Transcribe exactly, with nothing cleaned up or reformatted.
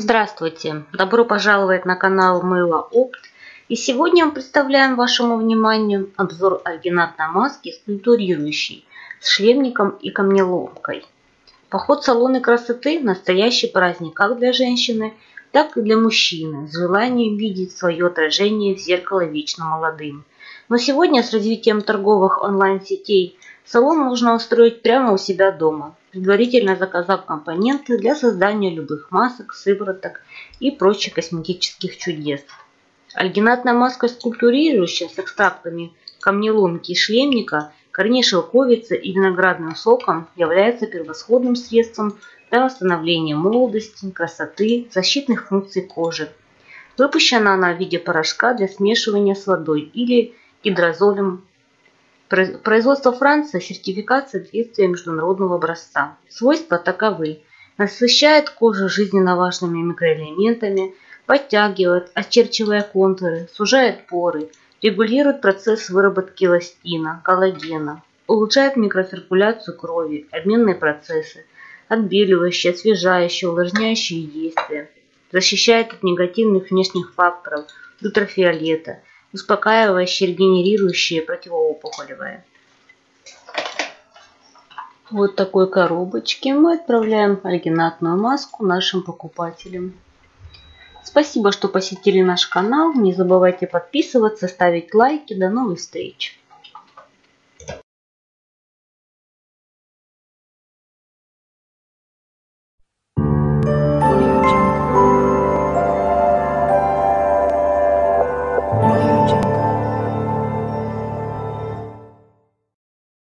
Здравствуйте! Добро пожаловать на канал Мыло Опт. И сегодня мы представляем вашему вниманию обзор альгинатной маски скульптурирующей с шлемником и камнеломкой. Поход в салоны красоты – настоящий праздник как для женщины, так и для мужчины, с желанием видеть свое отражение в зеркало вечно молодым. Но сегодня с развитием торговых онлайн-сетей салон можно устроить прямо у себя дома, предварительно заказав компоненты для создания любых масок, сывороток и прочих косметических чудес. Альгинатная маска скульптурирующая с экстрактами камнеломки и шлемника, корней шелковицы и виноградным соком является превосходным средством для восстановления молодости, красоты, защитных функций кожи. Выпущена она в виде порошка для смешивания с водой или гидрозолем. Производство Франция, сертификат соответствия международного образца. Свойства таковы. Насыщает кожу жизненно важными микроэлементами, подтягивает, очерчивая контуры, сужает поры, регулирует процесс выработки эластина, коллагена, улучшает микроциркуляцию крови, обменные процессы, отбеливающие, освежающие, увлажняющие действия, защищает от негативных внешних факторов, ультрафиолета, успокаивающие, регенерирующие, противоопухолевые. Вот такой коробочке мы отправляем альгинатную маску нашим покупателям. Спасибо, что посетили наш канал. Не забывайте подписываться, ставить лайки. До новых встреч!